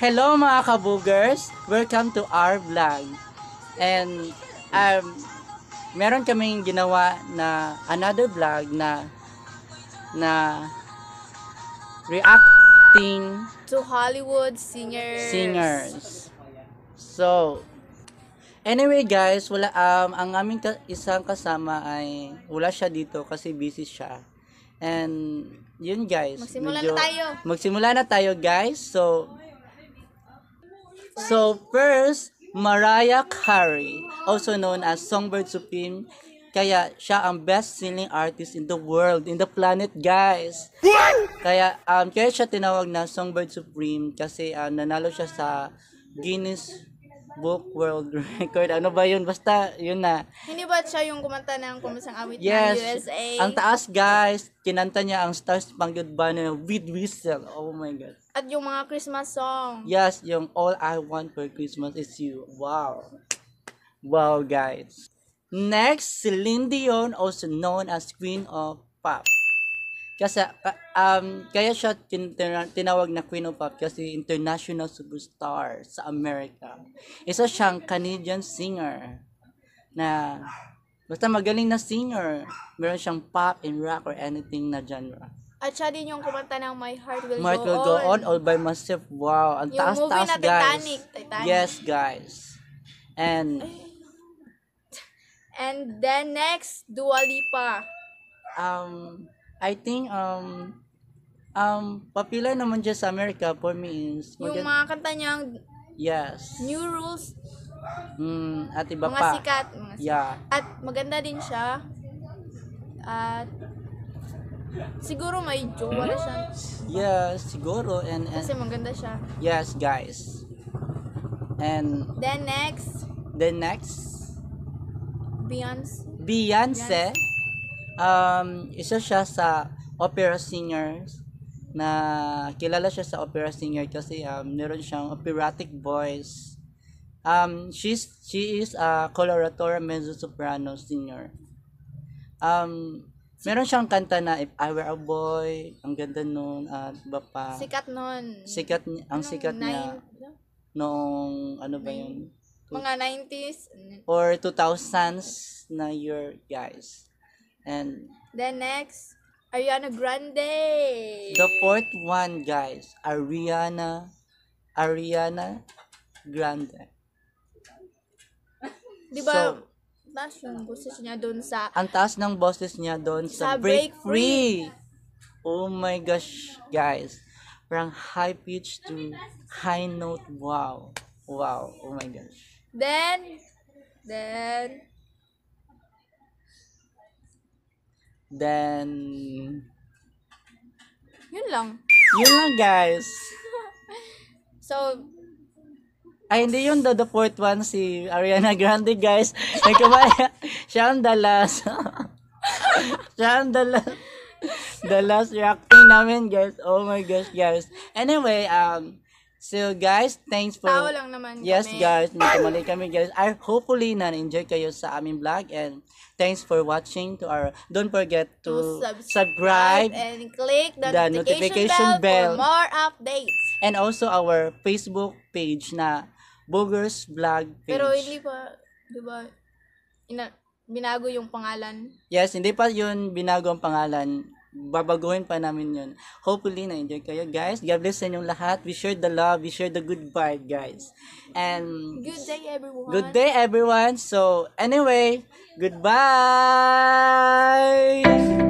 Hello mga kaboogers! Welcome to our vlog. And meron kaming ginawa na another vlog na reacting to Hollywood singers. So anyway guys, wala ang aming isang kasama ay wala siya dito kasi busy siya. And yun guys, magsimula na tayo guys. So first, Mariah Carey, also known as Songbird Supreme, kaya siya ang best-selling artist in the world, in the planet, guys. Kaya siya tinawag na Songbird Supreme kasi nanalo siya sa Guinness Book World Record. Ano ba yun? Basta yun na. Hindi ba siya yung kumanta ng kumusang awit ng USA? Ang taas guys. Kinanta niya ang Star Spangled Banner with whistle. Oh my God. At yung mga Christmas song. Yes, yung All I Want for Christmas Is You. Wow. Wow guys. Next, Celine Dion, also known as Queen of Pop. Kasi kaya siya tinawag na Queen of Pop kasi international superstar sa Amerika. Isa siyang Canadian singer na basta magaling na singer. Meron siyang pop and rock or anything na genre. At siya din yung kumanta ng My Heart Will Go On, All By Myself. Wow, ang taas-taas guys. Titanic. Yes guys. And then next, Dua Lipa. I think popular naman dyan sa America for me is yung mga kanta niyang New Rules at iba mga pa sikat. Yeah. At maganda din siya at siguro may jowa na siya siguro and kasi maganda siya guys. And then next Beyonce. Isa siya sa opera singers na kilala siya sa opera singer kasi meron siyang operatic voice. She is a coloratura mezzo-soprano singer. Meron siyang kanta na If I Were a Boy, ang ganda noon at iba pa. Sikat noon. Sikat niya noong ano ba yun? Mga 90s or 2000s na year guys. And then next, Ariana Grande. The fourth one, guys. Ariana Grande. Diba, taas yung boses niya doon sa... Ang taas ng boses niya doon sa Break Free. Oh my gosh, guys. From high pitch to high note. Wow. Wow. Oh my gosh. Then yun lang guys. So ay hindi yun the fourth one, si Ariana Grande guys. siya ang the last reacting namin guys. Oh my gosh guys. Anyway, so guys, thanks for lang naman kami. Guys, nagkamali kami guys. I hopefully na-enjoy kayo sa aming vlog and thanks for watching to our. Don't forget to subscribe and click the notification bell for more updates. And also our Facebook page na Bogger's Vlog page. Pero hindi pa, 'di ba? Binago yung pangalan. Yes, hindi pa 'yun binago ang pangalan. Babaguhin pa namin yun. Hopefully, na-enjoy kayo, guys. God bless sa inyong lahat. We share the love. We share the good vibe, guys. And good day, everyone. So, anyway, goodbye!